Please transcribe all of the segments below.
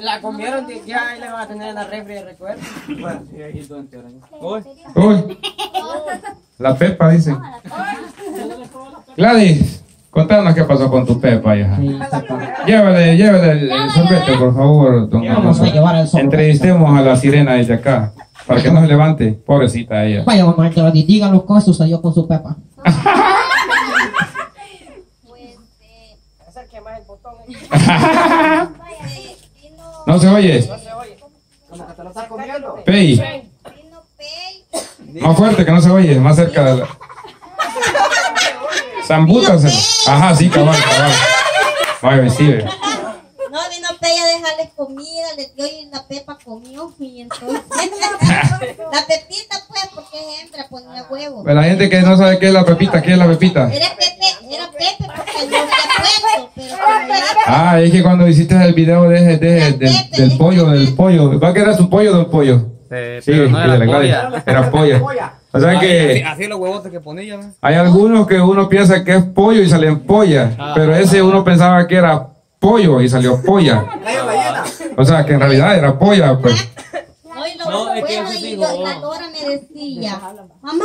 La comieron, ya ahí la van a tener en la refri de recuerdo. Hoy. La Pepa, dice. Gladys, contanos qué pasó con tu Pepa, hija. Llévale el sorbete, por favor, don Alonso. Entrevistemos a la sirena desde acá, para que no se levante. Pobrecita ella. Vaya, mamá, que digan los cosas sucedió con su Pepa. No se oye. Pei. Más fuerte que no se oye, más cerca de la... Zambútaselo. Ajá, sí, cabal. Vaya, vestido. No, vino Pei a dejarles comida, les dio y la Pepa comió y entonces... La Pepita pues, porque es hembra, ponía huevo. Pero la gente que no sabe qué es la Pepita, ¿qué es la Pepita? Era Pepe porque no había puesto, pero... Ah, es que cuando hiciste el video del pollo, va a quedar su pollo del pollo. Sí, pero no era polla. Era polla. O sea que... Así los huevotes que ponían, ¿no? Hay algunos que uno piensa que es pollo y salen polla, pero ese uno pensaba que era pollo y salió polla. O sea que en realidad era polla, pues. No, es que sí, la Laura me decía, mamá.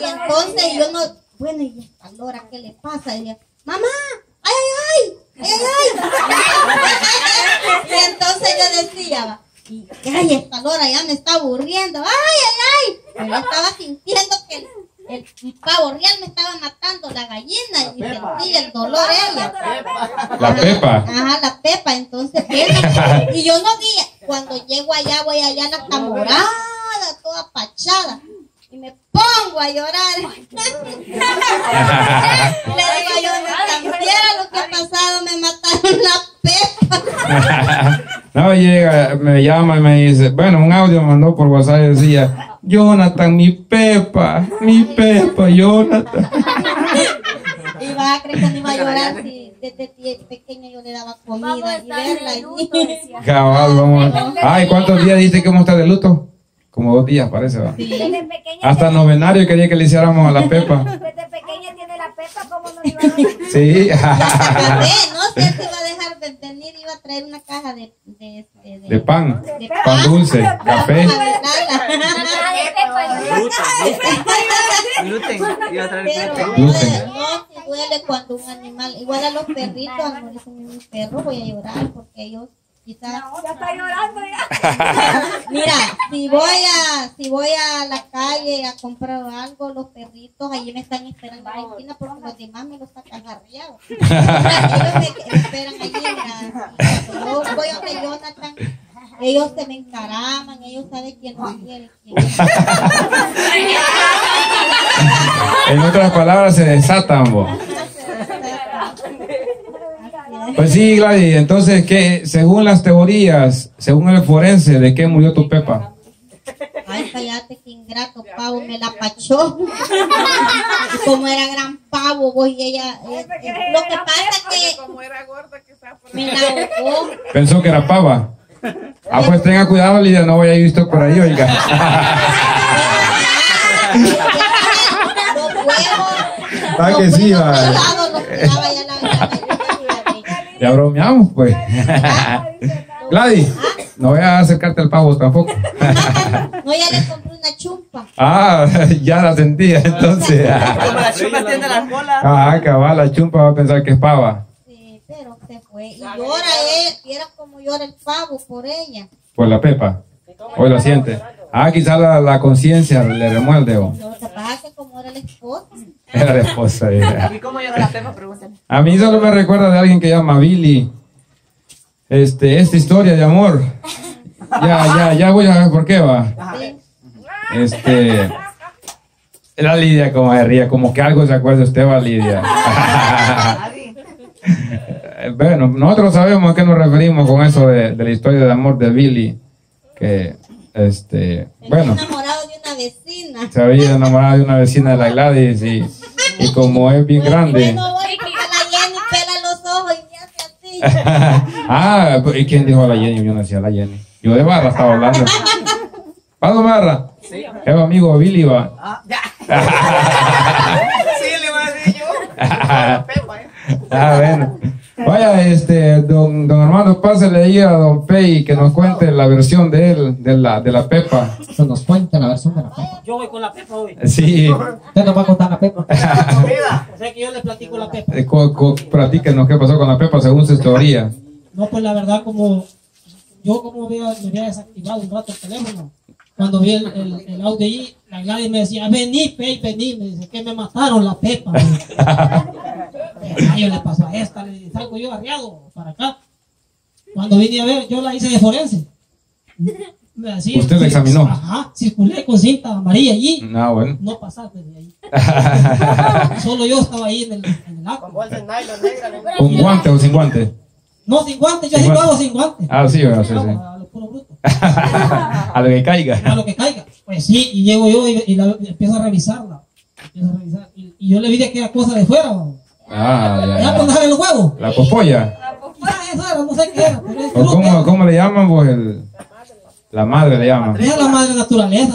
Y entonces yo no, bueno, y a Laura, ¿qué le pasa? Y yo, mamá, ay. Y entonces yo decía, ay, esta Laura ya me está aburriendo, ay. Pero yo estaba sintiendo que el pavo real me estaba matando la gallina y sentía el dolor ella. La Pepa. Ajá, la Pepa, entonces, y yo no vi, cuando llego allá, voy allá la camorada, toda pachada. Y me pongo a llorar. Le digo yo, si viera lo que ha pasado, me mataron la Pepa. No, llega, me llama y me dice, bueno, un audio me mandó por WhatsApp y decía, Jonathan, mi Pepa, Jonathan. Y vas a creer que no iba a llorar si desde pequeño yo le daba comida y verla. Y... Cabal, vamos. Ay, ¿cuántos días dice que vamos a estar de luto? Como 2 días parece, ¿verdad? Sí. Hasta novenario quería que le hiciéramos a la Pepa. Desde pequeña tiene la Pepa, ¿cómo no iba a dejar? Sí. No sé si iba a dejar de venir, iba a traer una caja de pan. De pan dulce, café. Gluten. No, duele cuando un animal, igual a los perritos, a lo mejor un perro, voy a llorar porque ellos... Quizás, no, ya está llorando ya. Mira, si voy a la calle a comprar algo, los perritos allí me están esperando en la esquina porque los demás me los sacan arriados. Ellos me esperan allí, mira. Yo voy a donde Jonathan, ellos se me encaraman, ellos saben quién no quiere. En otras palabras, se desatan, vos. Pues sí, Gladys, entonces, ¿qué, según las teorías, según el forense, de qué murió tu Pepa? Ay, cállate, qué ingrato, pavo, me la pachó. Y como era gran pavo, vos y ella... lo que pasa es que... Como era gorda, quizás... Me la ahogó. Pensó que era pava. Ah, pues tenga cuidado, Lidia, no voy a ir visto por ahí, oiga. Los que sí, va. Ya bromeamos, pues. Gladys, no voy a acercarte al pavo tampoco. No, ya le compré una chumpa. Ah, ya la sentía, entonces. Como la chumpa tiene la cola. Ah, cabal, la chumpa va a pensar que es pava. Sí, pero se fue. Y llora él, vieras como llora el pavo por ella. Por la Pepa. Hoy la siente. Ah, quizás la conciencia le remuerde. Lo que pasa es que como era la esposa. Era la esposa. ¿Y cómo llora la Pepa? Pregúntale. A mí solo me recuerda de alguien que llama Billy. Esta historia de amor. Ya voy a ver por qué va. La Lidia como se ría, como que algo se acuerda usted va, Lidia. Bueno, nosotros sabemos a qué nos referimos con eso de la historia de amor de Billy. Que bueno, se había enamorado de una vecina de la Gladys y como es bien grande. No, voy a la Jenny, pela los ojos y me hace así. Ah, ¿y quién dijo a la Jenny? Yo no decía a la Jenny. Yo de barra estaba hablando. ¿Pado barra? Sí. Es amigo Billy, va. Ah, bueno. Vaya, don Armando, pásale ahí a don Pei que nos cuente la versión de él, de la Pepa. Eso nos cuenta la versión de la Pepa. Yo voy con la Pepa hoy. Sí. Usted nos va a contar la Pepa. O sea que yo le platico la Pepa. Platíquenos qué pasó con la Pepa según su teoría. No, pues la verdad, me había desactivado un rato el teléfono. Cuando vi el audio ahí, la Gladys me decía, vení, Pei, vení. Me dice, que me mataron la Pepa. Yo le paso a esta, le salgo yo arriado para acá. Cuando vine a ver, yo la hice de forense. Así, usted la examinó. Ajá, circulé con cinta amarilla allí. No, bueno. No pasaste de ahí. Solo yo estaba ahí en el acto. Con bolsa de nylon negra. ¿Con guante o sin guante? No, sin guante, yo sí lo hago sin guante. Ah, sí, bueno, sí. A lo puro bruto. A lo que caiga. A lo que caiga. Pues sí, y llego yo y empiezo a revisarla. Y yo le vi de aquella cosa de fuera, ¿no? Ah, ya. ¿Para dejar el huevo? La popolla. La popolla, eso era, no sé qué era. ¿O cómo le llaman vos? La madre le llaman. Era la madre naturaleza.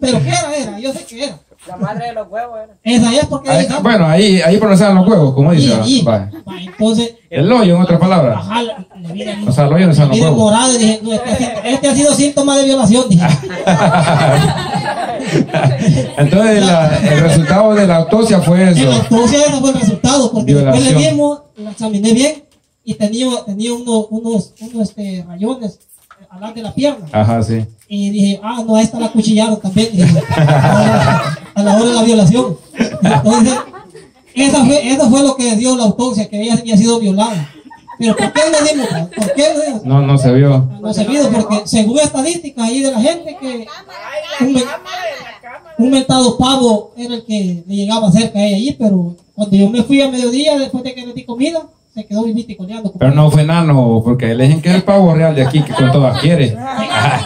Pero ¿qué era? Yo sé qué era. La madre de los huevos era. Esa es porque... Ahí, bueno, ahí pronunciaban los huevos, como dice. Entonces... El hoyo, en otras palabras. Ajá, o sea, el hoyo no se los huevos. Morado y dije, no, este ha sido síntoma de violación, dije. Entonces el resultado de la autopsia fue eso. La autopsia no fue el resultado, porque violación. Después le vimos, la examiné bien y tenía unos rayones al lado de la pierna. Ajá, sí. Y dije, ah, no, a esta la cuchillaron también. Dije, a la hora de la violación. Entonces, eso fue lo que dio la autopsia, que ella había sido violada. Pero ¿por qué le dimos? ¿Por qué le dimos? No, no se vio. No se vio, porque según estadísticas ahí de la gente que... Un mentado pavo era el que le llegaba cerca a ella allí, pero cuando yo me fui a mediodía, después de que le di comida, se quedó viviticoleando. Pero no fue nano, porque le dicen que es el pavo real de aquí, que con todas quiere.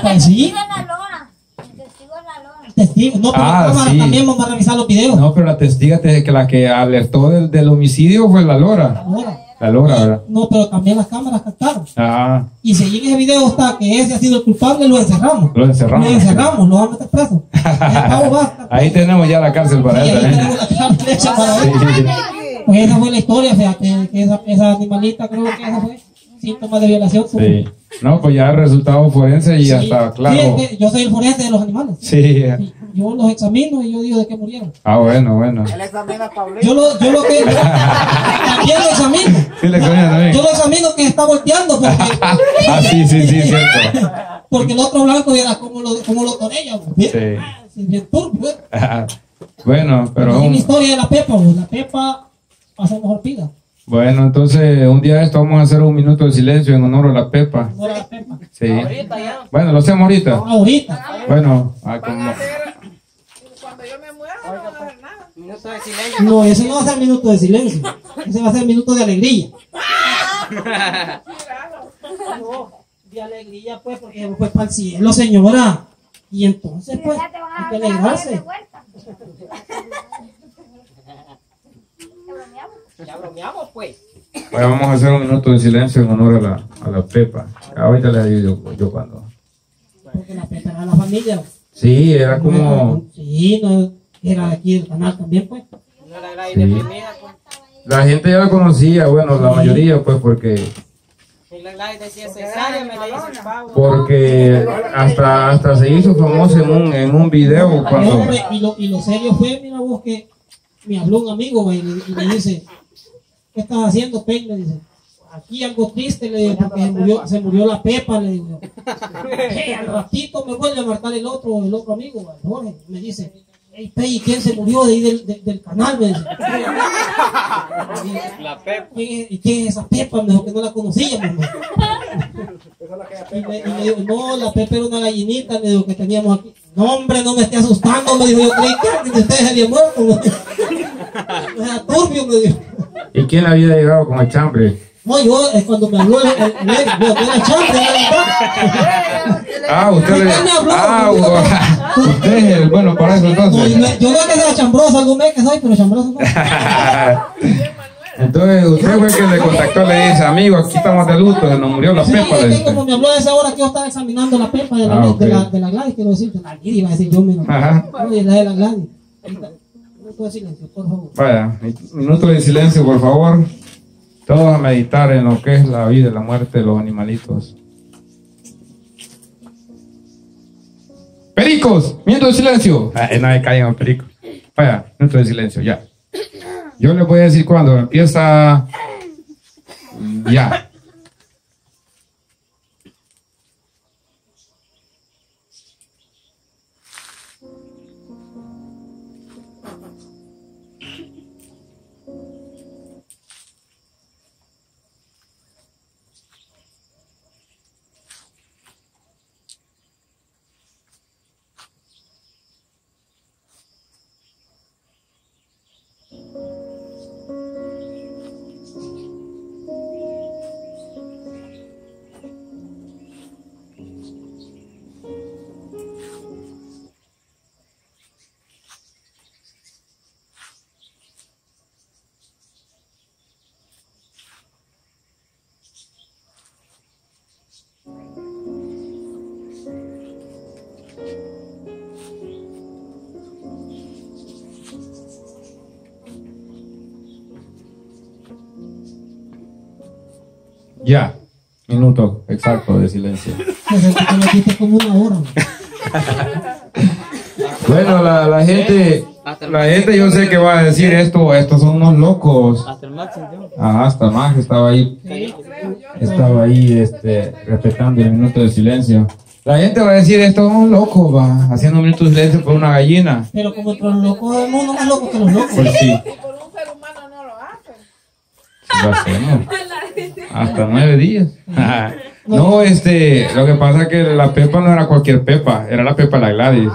Pues sí. Testigo. No, pero la cámara sí. También vamos a revisar los videos. No, pero la testiga que la que alertó del homicidio fue la Laura. La Laura, ¿verdad? No, pero también las cámaras captaron. Ah. Y si en ese video está que ese ha sido el culpable, lo encerramos. Lo vamos a meter preso. Ahí tenemos ya la cárcel para él. Pues esa fue la historia, fíjate, que esa animalita creo que esa fue síntoma de violación. Sí. No, pues ya el resultado forense y sí, ya está claro. Sí, yo soy el forense de los animales. Sí. Sí. Yo los examino y yo digo de qué murieron. Ah, bueno. Él examina a Pablo. Yo lo que... También lo examino. Sí, le examina también. Yo lo examino que está volteando porque... Ah, sí, cierto. Porque el otro blanco era como lo torella. Sí. Bien turbio. Bueno, pero... Es una historia de la Pepa. La Pepa pasa mejor pida. Bueno, entonces un día de esto vamos a hacer un minuto de silencio en honor a la Pepa. Sí. Bueno, lo hacemos ahorita. Bueno, como... Cuando yo me muero no va a hacer nada. Minuto de silencio. No, ese no va a ser minuto de silencio. Ese va a ser minuto de alegría. No, de alegría pues, porque pues para el cielo, señora. Y entonces pues, hay que alegrarse. Ya bromeamos pues. Bueno, vamos a hacer un minuto de silencio en honor a la Pepa. Ahorita le ayudo yo cuando. Porque la Pepa era la familia. Sí, era como. Sí, no, era aquí el canal también pues. Sí. La gente ya la conocía, bueno, la mayoría pues porque. Porque hasta se hizo famoso en un video cuando. Y lo serio fue, mira vos que me habló un amigo y le dice. ¿Qué estás haciendo, Pei? Le dice, aquí algo triste, le digo, porque se murió la Pepa, le digo. Al ratito me vuelve a marcar el otro amigo, Jorge, me dice, hey, Pei, ¿quién se murió de ahí del canal? Me dice. La Pepa. ¿Y qué es esa Pepa? Me dijo que no la conocía, mi amor. Y me dijo, no, la Pepa era una gallinita, me dijo, que teníamos aquí. No, hombre, no me esté asustando, me dijo, yo creí que alguien de ustedes había muerto. Me dijo, turbio, me dijo. ¿Y quién había llegado con el chambre? No, yo, cuando me habló el chambre. Ah, usted le... Ah, usted es el bueno para eso entonces. No, yo creo que sea chambroso, algún mes que soy, pero chambroso no. Entonces, usted fue el que le contactó, le dice, amigo, aquí estamos de luto, se nos murió la Pepa. Sí, es que como me habló de esa hora que yo estaba examinando la Pepa de la Gladys, quiero decir, de la Gladys, iba a decir yo menos. Ajá. No, de la Gladys. Grupo de silencio, por favor. Vaya, minuto de silencio, por favor. Todos a meditar en lo que es la vida y la muerte de los animalitos. ¡Pericos! ¡Minuto de silencio! No me callen los pericos. Vaya, minuto de silencio, ya. Yo les voy a decir cuando empieza... Ya. Ya, minuto exacto de silencio. Bueno, la gente, yo sé que va a decir esto, estos son unos locos. Ajá, hasta Max estaba ahí. Estaba ahí respetando el minuto de silencio. La gente va a decir, estos son unos locos, va, haciendo un minuto de silencio por una gallina. Pero como los locos del mundo más locos que los locos. Pues sí. Lo hacemos. Hasta 9 días. No, lo que pasa es que la Pepa no era cualquier Pepa, era la Pepa la Gladys.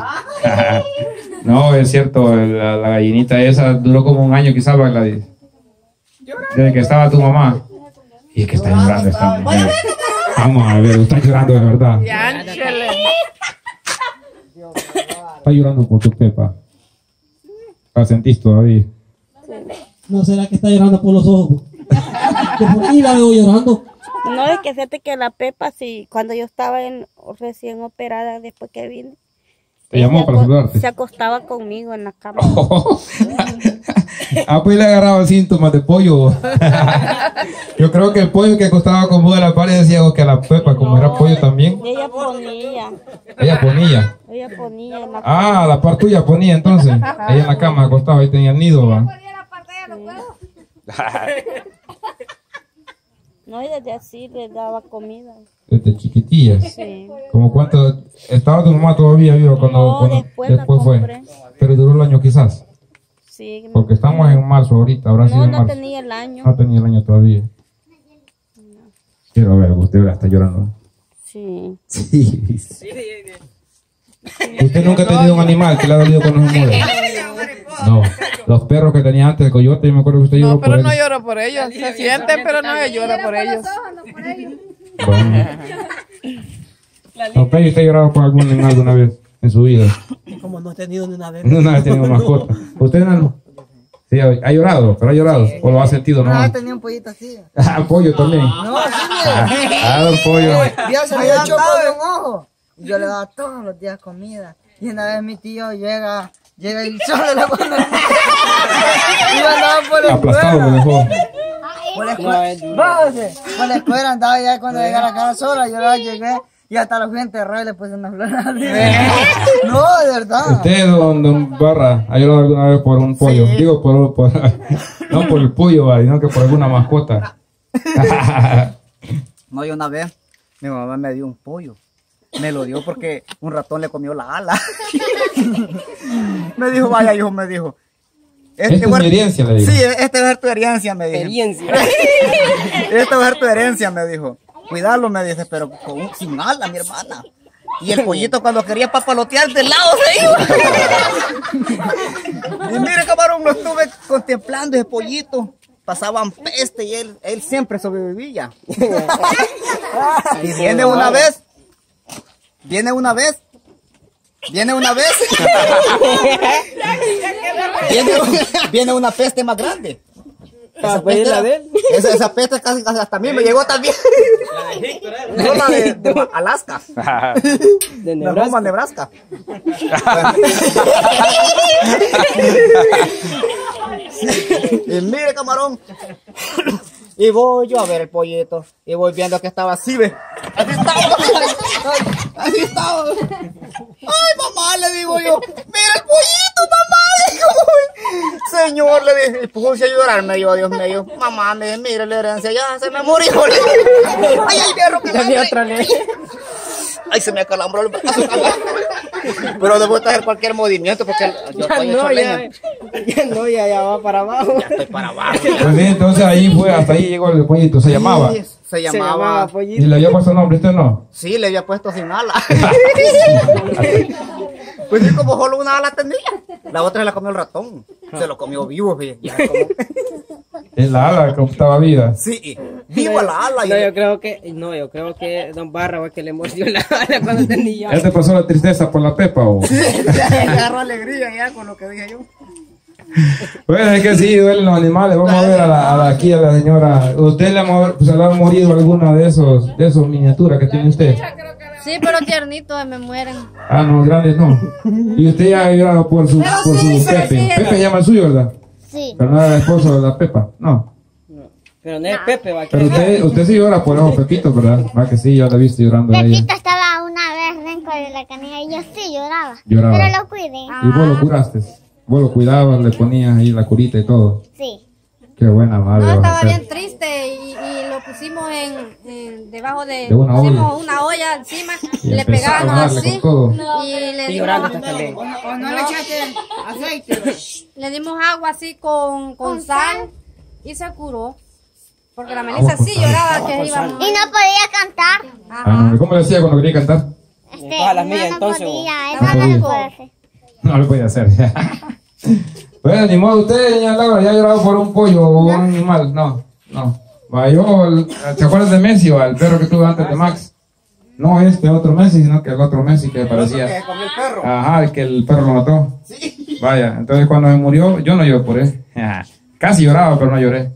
No, es cierto, la gallinita esa duró como un año quizás, la Gladys. Desde que estaba tu mamá. Y es que está llorando esta mujer. Vamos a ver, está llorando de verdad. Está llorando por tu Pepa. ¿La sentís todavía? ¿No será que está llorando por los ojos? ¿Por qué la veo llorando? No, es que fíjate que la Pepa, sí, cuando yo estaba recién operada, después que vine, te llamó para saludarte. Se acostaba conmigo en la cama. Oh. Ah, pues le agarraba síntomas de pollo. Yo creo que el pollo que acostaba con vos de la pared decía que la Pepa, como no, era pollo también. Ella ponía. Ella ponía. Ella ponía en la cama. Ah, la par tuya ponía entonces. Ella en la cama acostaba y tenía el nido, va. No, ella de así le daba comida. Desde chiquitillas. Sí. ¿Como cuánto? ¿Estaba tu mamá todavía viva cuando, no, después fue? Pero duró el año quizás. Sí. Porque estamos en marzo ahorita, ahora sí. No, no tenía el año. No tenía el año todavía. No. Quiero ver, usted está llorando. Sí. Sí. Sí. ¿Usted nunca ha tenido un animal que le ha dolido cuando se muere? No. Los perros que tenía antes de coyote, yo me acuerdo que usted lloró por ellos. No, pero no lloro por ellos. Se sienten, pero no se llora por ellos. Bueno. No, pero ¿usted ha llorado por algún animal alguna vez en su vida? Como no he tenido ni una vez. No, no he tenido mascota. ¿Usted no? Sí, ha llorado, pero ha llorado. ¿O lo ha sentido? No, ha tenido un pollito así. Ah, pollo también. No, sí. Ah, un pollo. Dios, se me ha chocado un ojo. Yo le daba todos los días comida. Y una vez mi tío llega... Llega el sol de la mano. Y andaba por el pueblo. Por la escuela. Por la escuela andaba ya cuando llegaba a la casa sola. Yo la llegué y hasta los fui a enterrar y le puse una flor. No, de verdad. ¿Usted, don Barra, ha llorado alguna vez por un pollo? Sí. Digo, no por el pollo, sino que por alguna mascota. No, yo una vez, mi mamá me dio un pollo. Me lo dio porque un ratón le comió la ala. Me dijo, vaya hijo, me dijo. Esta es mi herencia, le dijo. Sí, esta va a ser tu herencia, me dijo. Herencia. Esta va a ser tu herencia, me dijo. Cuidarlo, me dice, pero sin ala, mi hermana. Y el pollito cuando quería papalotear del lado se iba. Y mire, camarón, lo estuve contemplando ese pollito. Pasaban peste y él siempre sobrevivía. Y viene una vez. Viene una peste más grande. Esa pesta, esa pesta casi hasta a mí me llegó también. La de Egipto, ¿no? No, la de Alaska. De Nebraska. Nebraska. Y mire, camarón. Y voy yo a ver el pollito. Y voy viendo que estaba así, ve. Así estaba. Así estaba. Ay, mamá, le digo yo. Mira el pollito, mamá. Digo, señor, le dije. Y puse a llorarme yo, Dios mío. Mamá, me dice, mira la herencia, ya se me murió. Le dije. Ay, ay, perro, que me otra. Ay, se me acalambró el brazo. Pero debo hacer cualquier movimiento porque yo ya estoy hecho leña. Ya va para abajo. Ya estoy para abajo. Pues bien, entonces ahí fue, hasta ahí llegó el pollito. ¿Se llamaba? Sí, se llamaba pollito. ¿Y le había puesto nombre usted no? Sí, le había puesto sin ala. Pues sí, como solo una ala tenía. La otra la comió el ratón. Se lo comió vivo, bien. ¿Es la ala que estaba viva? Sí, viva la ala. No, yo creo que Don Barra fue que le mordió la ala cuando tenía. ¿Él te pasó la tristeza por la pepa o? Sí, agarró alegría ya con lo que dije yo. Bueno, es que sí, duelen los animales. Vamos a ver aquí a la señora. ¿Usted le ha morido alguna de esos miniaturas que tiene usted? Sí, pero tiernitos me mueren. Ah, no, grandes no. Y usted ya ha llorado por su Pepe. Pepe llama el suyo, ¿verdad? Sí. Pero no era el esposo de la Pepa, no. Pero no es Pepe, va a querer. Pero usted sí llora por esos Pepitos, ¿verdad? Va que sí, ya la viste llorando. Pepito estaba una vez dentro de la canilla y yo sí lloraba. Pero lo cuidé. Y vos lo curaste. Vos lo cuidabas, le ponías ahí la curita y todo. Sí. Qué buena madre. No, estaba bien triste y lo pusimos debajo de una olla. Pusimos una olla encima y le pegábamos así. Y le dimos también. O no le echaste aceite. Le dimos agua así con sal y se curó. Porque la Melissa sí lloraba que iba. Y no podía cantar. Ajá. ¿Cómo le decía cuando quería cantar? No lo podía hacer. Bueno, ni modo, usted, señora Laura, ¿ya ha llorado por un pollo o un animal? No. ¿Te acuerdas de Messi o el perro que tuvo antes de Max? No este otro Messi, sino que el otro Messi que parecía. Que comió el perro. Ajá, el que el perro lo mató. Sí. Vaya, entonces cuando me murió, yo no lloré por él. Casi lloraba, pero no lloré.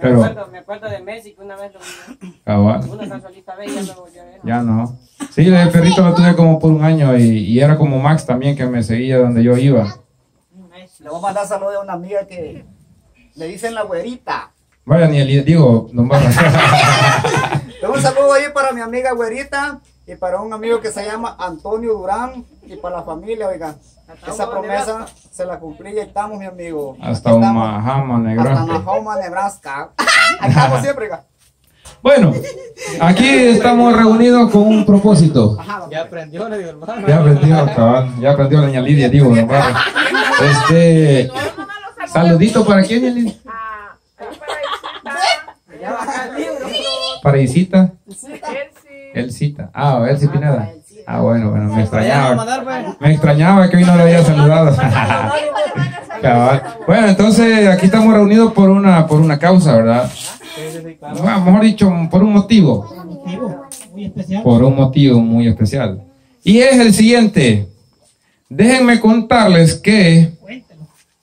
Pero... Me acuerdo de Messi que una vez lo vi. Una casualita vez ya lo volví a ver. Ya no. Sí, el perrito lo tuve como por un año y era como Max también que me seguía donde yo iba. Le voy a mandar saludos a una amiga que le dicen la güerita. Vaya, ni el digo, no va a. Un saludo ahí para mi amiga güerita y para un amigo que se llama Antonio Durán y para la familia, oiga. Esa promesa se la cumplí y estamos, mi amigo. Hasta Omaha, Nebraska. Hasta Omaha, Nebraska. Estamos siempre, oiga. Bueno, aquí estamos reunidos con un propósito. Ya aprendió, le digo, hermano. Ya aprendió la doña Lidia, digo, hermano. Saludito para quién, doña Lidia. Para Isita. Elcita. Ah, Elcita Pineda. Ah, bueno, me extrañaba que hoy no le había saludado. Bueno, entonces aquí estamos reunidos por una causa, ¿verdad? Bueno, mejor dicho, por un motivo. Por un motivo muy especial. Y es el siguiente. Déjenme contarles que...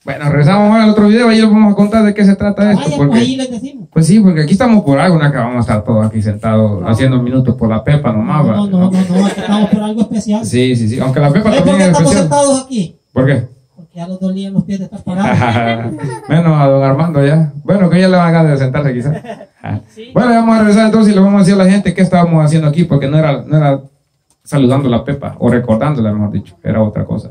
Bueno, regresamos al otro video y les vamos a contar de qué se trata esto. Porque, pues sí, porque aquí estamos por algo, no es que vamos a estar todos aquí sentados haciendo minutos por la Pepa nomás. No, estamos por algo especial. Sí, aunque la Pepa también es especial. ¿Por qué estamos sentados aquí? ¿Por qué? Porque ya los dolían los pies de estar parados. Menos a don Armando ya. Bueno, que ya le van a ganar de sentarse quizás. Bueno, vamos a regresar entonces y le vamos a decir a la gente qué estábamos haciendo aquí, porque no era saludando a la Pepa, o recordándola, mejor dicho, era otra cosa.